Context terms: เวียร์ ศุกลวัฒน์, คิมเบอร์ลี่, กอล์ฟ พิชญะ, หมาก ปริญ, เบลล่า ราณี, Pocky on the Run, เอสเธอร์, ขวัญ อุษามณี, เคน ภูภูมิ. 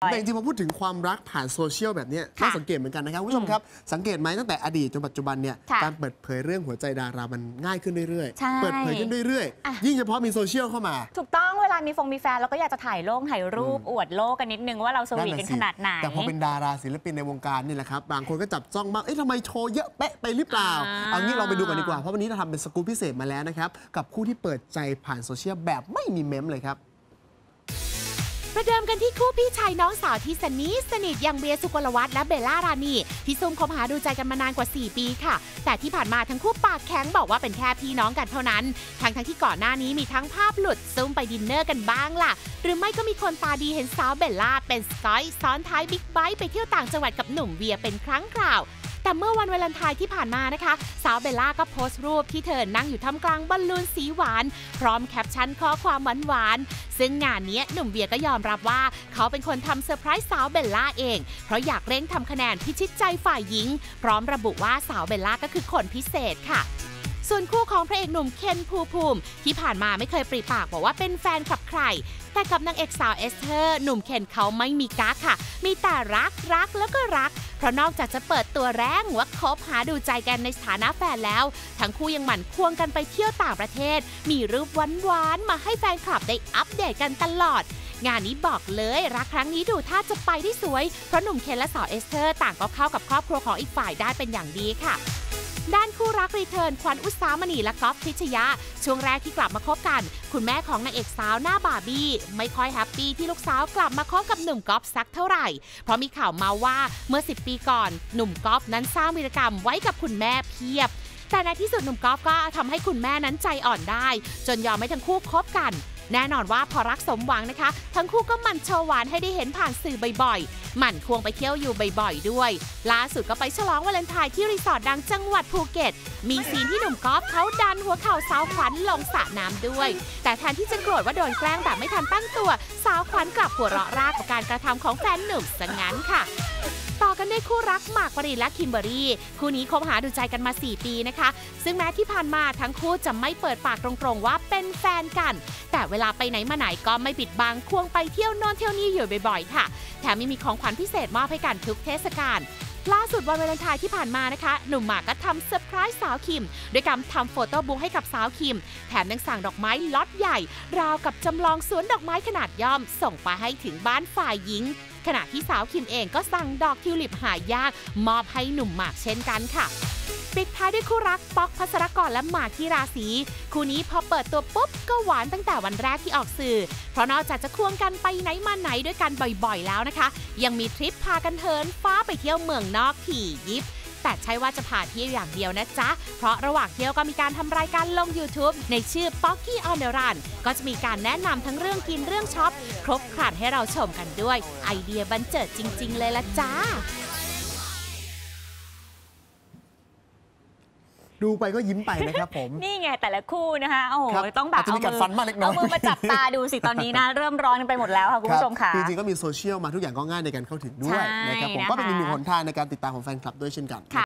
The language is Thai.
แต่จริงๆพอพูดถึงความรักผ่านโซเชียลแบบนี้น่าสังเกตเหมือนกันนะครับคุณผู้ชมครับสังเกตไหมตั้งแต่อดีตจนปัจจุบันเนี่ยการเปิดเผยเรื่องหัวใจดารามันง่ายขึ้นเรื่อยๆเปิดเผยขึ้นเรื่อยๆยิ่งเฉพาะมีโซเชียลเข้ามาถูกต้องเวลามีแฟนเราก็อยากจะถ่ายรูปอวดโลกกันนิดนึงว่าเราสวีทกันขนาดไหนแต่พอเป็นดาราศิลปินในวงการนี่แหละครับบางคนก็จับจ้องมากเอ๊ะทำไมโชว์เยอะเป๊ะไปหรือเปล่าเอางี้เราไปดูกันดีกว่าเพราะวันนี้เราทำเป็นสกู๊ปพิเศษมาแล้วนะครับกับคู่ที่เปิดใจผ่านโซเชียลแบบไม่มีเม้มเลยครับประเดิมกันที่คู่พี่ชายน้องสาวที่สนิทอย่างเบียร์ สุกลวัฒน์และเบลล่ารานีที่ซุ่มคบหาดูใจกันมานานกว่า4ปีค่ะแต่ที่ผ่านมาทั้งคู่ปากแข็งบอกว่าเป็นแค่พี่น้องกันเท่านั้นทั้งที่ก่อนหน้านี้มีทั้งภาพหลุดซุ่มไปดินเนอร์กันบ้างล่ะหรือไม่ก็มีคนตาดีเห็นสาวเบลล่าเป็นสกอยซ้อนท้ายบิ๊กไบค์ไปเที่ยวต่างจังหวัดกับหนุ่มเวียเป็นครั้งคราวแต่เมื่อวันวาเลนไทน์ที่ผ่านมานะคะสาวเบลล่าก็โพสต์รูปที่เธอนั่งอยู่ท่ามกลางบอลลูนสีหวานพร้อมแคปชั่นข้อความหวานๆซึ่งงานนี้หนุ่มเวียก็ยอมรับว่าเขาเป็นคนทำเซอร์ไพรส์สาวเบลล่าเองเพราะอยากเร่งทำคะแนนพิชิตใจฝ่ายหญิงพร้อมระบุว่าสาวเบลล่าก็คือคนพิเศษค่ะส่วนคู่ของพระเอกหนุ่มเคนภูมิที่ผ่านมาไม่เคยปริปากบอกว่าเป็นแฟนกับใครแต่กับนางเอกสาวเอสเธอร์หนุ่มเคนเขาไม่มีกั๊กค่ะมีแต่รักแล้วก็รักเพราะนอกจากจะเปิดตัวแรงว่าคบหาดูใจกันในสถานะแฟนแล้วทั้งคู่ยังหมั่นควงกันไปเที่ยวต่างประเทศมีรูปหวานมาให้แฟนคลับได้อัปเดตกันตลอดงานนี้บอกเลยรักครั้งนี้ดูท่าจะไปได้สวยเพราะหนุ่มเคนและสาวเอสเธอร์ต่างก็เข้ากับครอบครัวของอีกฝ่ายได้เป็นอย่างดีค่ะด้านคู่รักรีเทิร์นขวัญอุสามณีและก๊อฟพิชยะช่วงแรกที่กลับมาคบกันคุณแม่ของนางเอกสาวหน้าบาร์บี้ไม่ค่อยแฮปปี้ที่ลูกสาวกลับมาคบกับหนุ่มก๊อฟสักเท่าไหร่เพราะมีข่าวมาว่าเมื่อ10ปีก่อนหนุ่มก๊อฟนั้นสร้างวีรกรรมไว้กับคุณแม่เพียบแต่ในที่สุดหนุ่มก๊อฟก็ทำให้คุณแม่นั้นใจอ่อนได้จนยอมให้ทั้งคู่คบกันแน่นอนว่าพอรักสมหวังนะคะทั้งคู่ก็มันโชว์หวานให้ได้เห็นผ่านสื่อบ่อยๆหมั่นควงไปเที่ยวอยู่บ่อยๆด้วยล่าสุดก็ไปฉลองวาเลนไทน์ที่รีสอร์ทดังจังหวัดภูเก็ตมีซีนที่หนุ่มก๊อฟเขาดันหัวเข่าสาวขวัญลงสระน้ำด้วยแต่แทนที่จะโกรธว่าโดนแกล้งแบบไม่ทันตั้งตัวสาวขวัญกลับหัวเราะรากกับการกระทำของแฟนหนุ่มซะงั้นค่ะต่อกันด้วยคู่รักหมากปรินและคิมเบอรี่คู่นี้คบหาดูใจกันมา4ปีนะคะซึ่งแม้ที่ผ่านมาทั้งคู่จะไม่เปิดปากตรงๆว่าเป็นแฟนกันแต่เวลาไปไหนมาไหนก็ไม่ปิดบังควงไปเที่ยวโน่นเที่ยวนี่อยู่บ่อยๆค่ะแถมยังมีของขวัญพิเศษมอบให้กันทุกเทศกาลล่าสุดวันวาเลนไทน์ที่ผ่านมานะคะหนุ่มหมากก็ทำเซอร์ไพรส์สาวคิมด้วยการทำโฟโต้บุ๊กให้กับสาวคิมแถมยังสั่งดอกไม้ล็อตใหญ่ราวกับจำลองสวนดอกไม้ขนาดย่อมส่งไปให้ถึงบ้านฝ่ายหญิงขณะที่สาวคิมเองก็สั่งดอกทิวลิปหายากมอบให้หนุ่มหมากเช่นกันค่ะปิดท้ายด้วยคู่รักป๊อกภัสรกรและหมากที่ราศีคู่นี้พอเปิดตัวปุ๊บก็หวานตั้งแต่วันแรกที่ออกสื่อเพราะนอกจากจะควงกันไปไหนมาไหนด้วยกันบ่อยๆแล้วนะคะยังมีทริปพากันเทินฟ้าไปเที่ยวเมืองนอกถี่ยิบแต่ใช่ว่าจะพาเที่ยวอย่างเดียวนะจ๊ะเพราะระหว่างเที่ยวก็มีการทำรายการลง YouTube ในชื่อ Pocky on the Run ก็จะมีการแนะนำทั้งเรื่องกินเรื่องช็อปครบครันให้เราชมกันด้วยไอเดียบันเจิดจริงๆเลยละจ้าดูไปก็ยิ้มไปนะครับผมนี่ไงแต่ละคู่นะคะโอ้โหต้องแบบเอามือมาจับตาดูสิตอนนี้นะเริ่มร้อนไปหมดแล้วค่ะคุณผู้ชมค่ะจริงๆก็มีโซเชียลมาทุกอย่างก็ง่ายในการเข้าถึงด้วยนะครับผมก็เป็นอีกหนึ่งหนทางในการติดตามของแฟนคลับด้วยเช่นกัน